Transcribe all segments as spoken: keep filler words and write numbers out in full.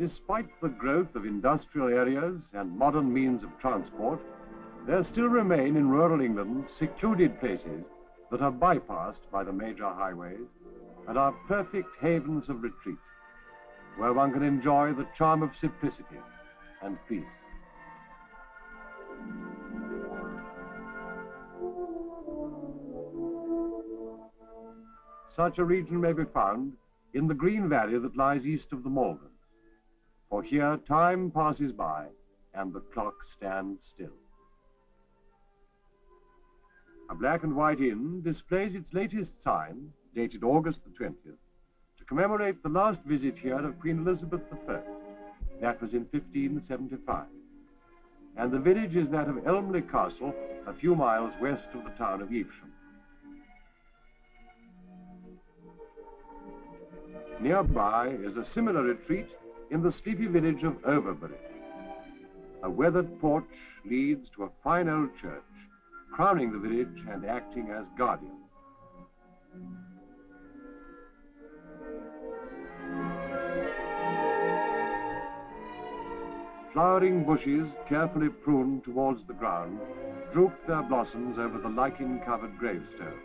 Despite the growth of industrial areas and modern means of transport, there still remain in rural England secluded places that are bypassed by the major highways and are perfect havens of retreat, where one can enjoy the charm of simplicity and peace. Such a region may be found in the green valley that lies east of the Malverns, for here time passes by and the clock stands still. A black and white inn displays its latest sign, dated August the twentieth, to commemorate the last visit here of Queen Elizabeth the first. That was in fifteen seventy-five. And the village is that of Elmley Castle, a few miles west of the town of Evesham. Nearby is a similar retreat in the sleepy village of Overbury. A weathered porch leads to a fine old church, crowning the village and acting as guardian. Flowering bushes, carefully pruned towards the ground, droop their blossoms over the lichen-covered gravestones.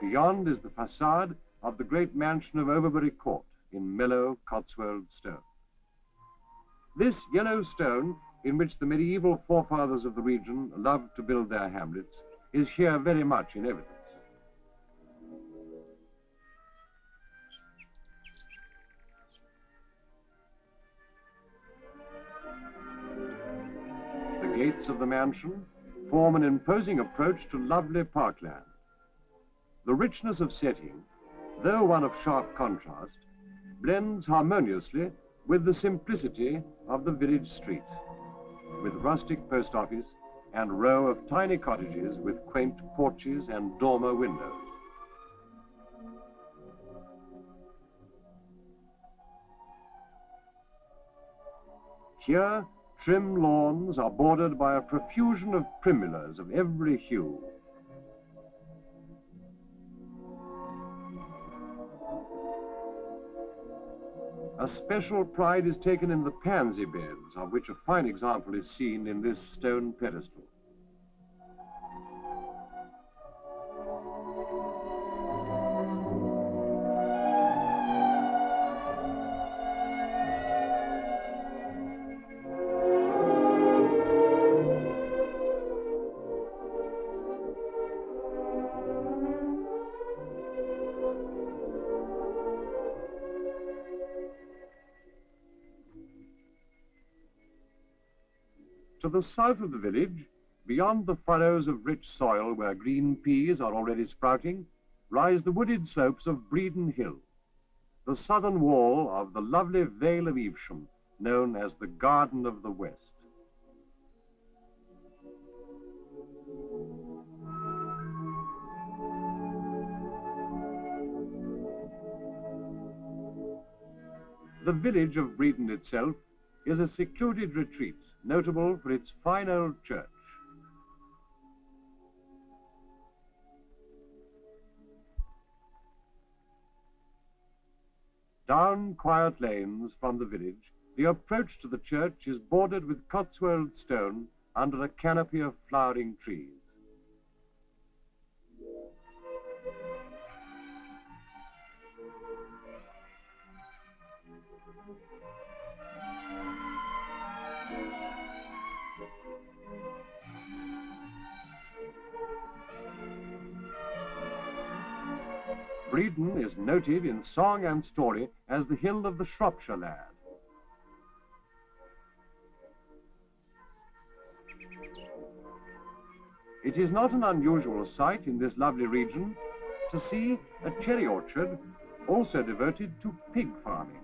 Beyond is the facade of the great mansion of Overbury Court in mellow Cotswold stone. This yellow stone, in which the medieval forefathers of the region loved to build their hamlets, is here very much in evidence. The gates of the mansion form an imposing approach to lovely parkland. The richness of setting, though one of sharp contrast, blends harmoniously with the simplicity of the village street, with rustic post office and row of tiny cottages with quaint porches and dormer windows. Here, trim lawns are bordered by a profusion of primulas of every hue. A special pride is taken in the pansy beds, of which a fine example is seen in this stone pedestal. To the south of the village, beyond the furrows of rich soil where green peas are already sprouting, rise the wooded slopes of Breeden Hill, the southern wall of the lovely Vale of Evesham, known as the Garden of the West. The village of Breeden itself is a secluded retreat, notable for its fine old church. Down quiet lanes from the village, the approach to the church is bordered with Cotswold stone under a canopy of flowering trees. Breeden is noted in song and story as the hill of the Shropshire lad. It is not an unusual sight in this lovely region to see a cherry orchard also devoted to pig farming.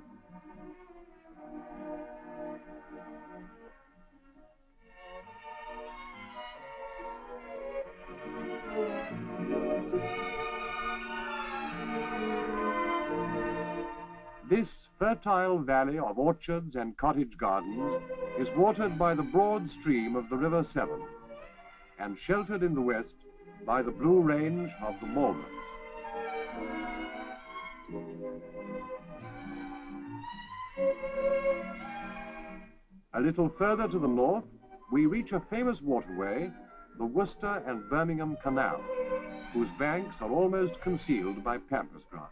This fertile valley of orchards and cottage gardens is watered by the broad stream of the River Severn and sheltered in the west by the blue range of the Malverns. A little further to the north, we reach a famous waterway, the Worcester and Birmingham Canal, whose banks are almost concealed by pampas grass.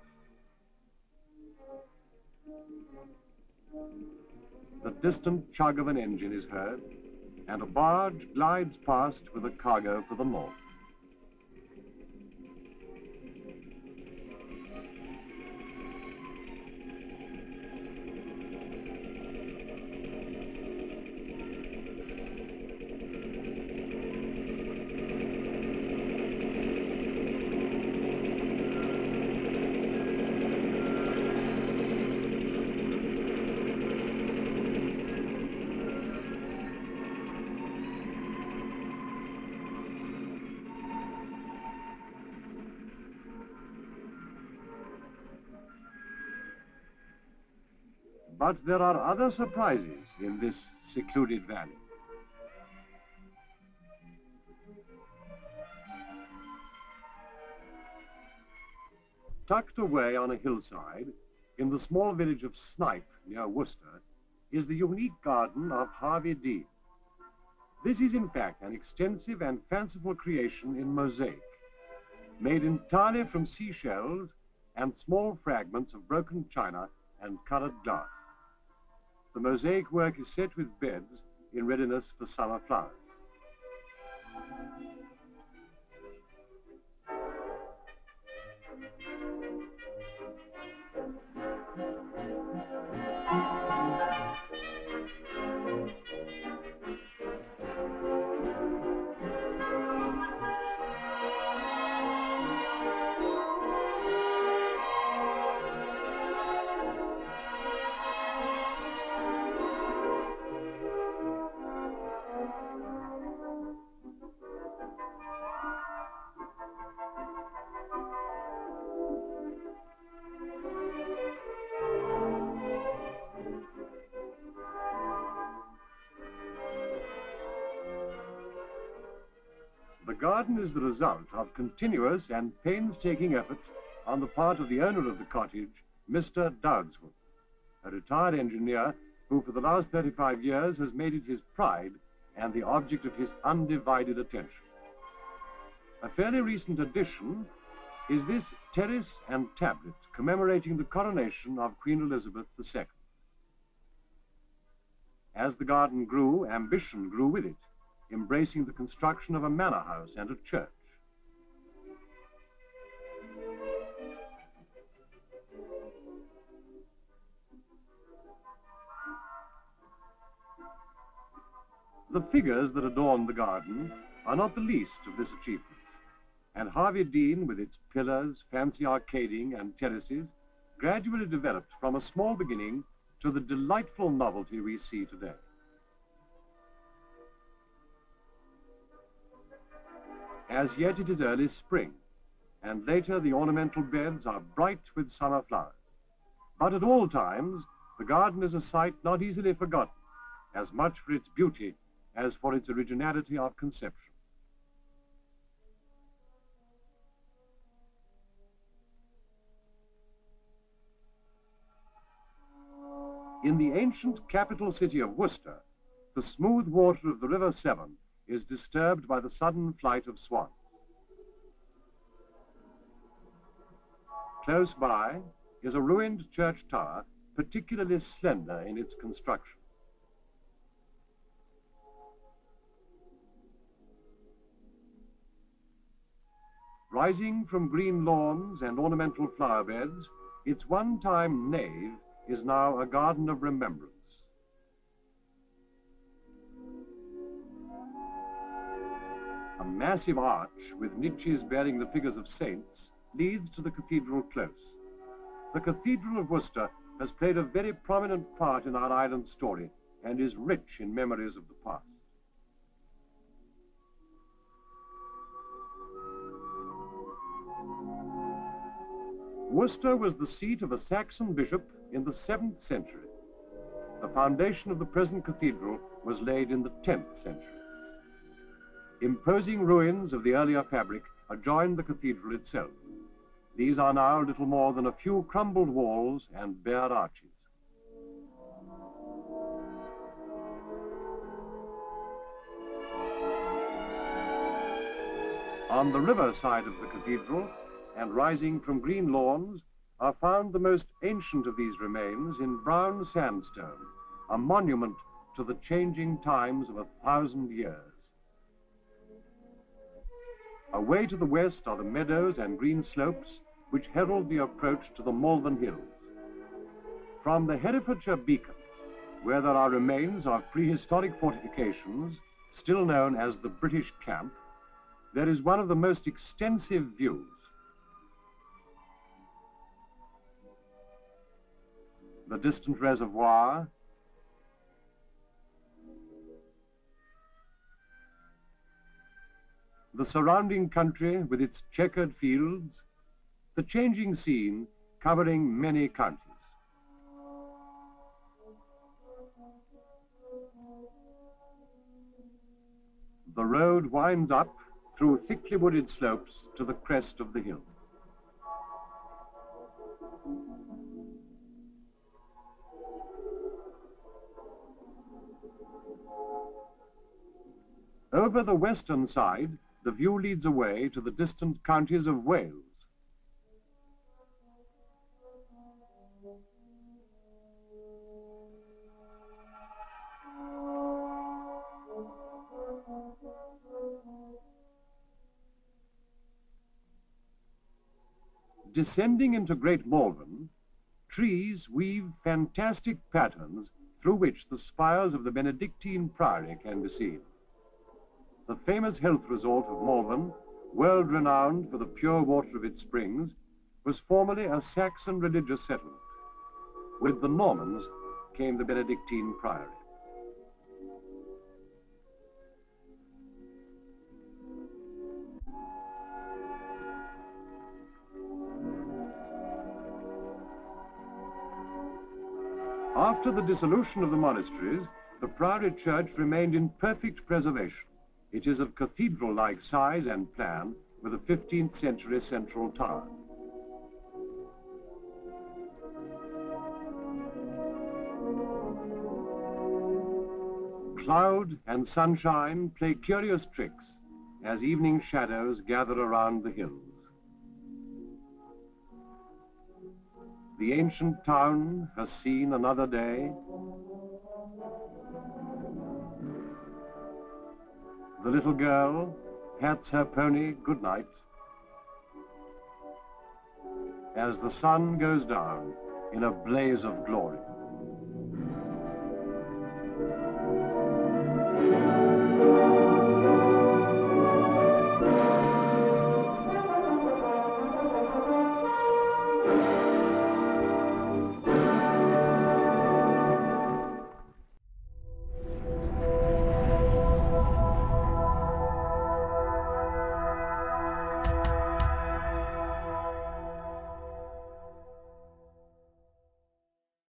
The distant chug of an engine is heard, and a barge glides past with a cargo for the north. But there are other surprises in this secluded valley. Tucked away on a hillside, in the small village of Snipe near Worcester, is the unique garden of Harveydene. This is in fact an extensive and fanciful creation in mosaic, made entirely from seashells and small fragments of broken china and coloured glass. The mosaic work is set with beds in readiness for summer flowers. The garden is the result of continuous and painstaking effort on the part of the owner of the cottage, Mister Dowdeswell, a retired engineer who for the last thirty-five years has made it his pride and the object of his undivided attention. A fairly recent addition is this terrace and tablet commemorating the coronation of Queen Elizabeth the Second. As the garden grew, ambition grew with it, embracing the construction of a manor house and a church. The figures that adorn the garden are not the least of this achievement, and Harveydene, with its pillars, fancy arcading and terraces, gradually developed from a small beginning to the delightful novelty we see today. As yet it is early spring, and later the ornamental beds are bright with summer flowers. But at all times, the garden is a sight not easily forgotten, as much for its beauty as for its originality of conception. In the ancient capital city of Worcester, the smooth water of the River Severn is disturbed by the sudden flight of swans. Close by is a ruined church tower, particularly slender in its construction. Rising from green lawns and ornamental flower beds, its one-time nave is now a garden of remembrance. A massive arch with niches bearing the figures of saints leads to the cathedral close. The Cathedral of Worcester has played a very prominent part in our island story and is rich in memories of the past. Worcester was the seat of a Saxon bishop in the seventh century. The foundation of the present cathedral was laid in the tenth century. Imposing ruins of the earlier fabric adjoin the cathedral itself. These are now little more than a few crumbled walls and bare arches. On the river side of the cathedral, and rising from green lawns, are found the most ancient of these remains in brown sandstone, a monument to the changing times of a thousand years. Away to the west are the meadows and green slopes which herald the approach to the Malvern Hills. From the Herefordshire Beacon, where there are remains of prehistoric fortifications, still known as the British Camp, there is one of the most extensive views. The distant reservoir, the surrounding country with its checkered fields, the changing scene covering many counties. The road winds up through thickly wooded slopes to the crest of the hill. Over the western side, the view leads away to the distant counties of Wales. Descending into Great Malvern, trees weave fantastic patterns through which the spires of the Benedictine Priory can be seen. The famous health resort of Malvern, world-renowned for the pure water of its springs, was formerly a Saxon religious settlement. With the Normans came the Benedictine Priory. After the dissolution of the monasteries, the Priory Church remained in perfect preservation. It is of cathedral-like size and plan, with a fifteenth century central tower. Cloud and sunshine play curious tricks as evening shadows gather around the hills. The ancient town has seen another day. The little girl pats her pony good night. As the sun goes down in a blaze of glory.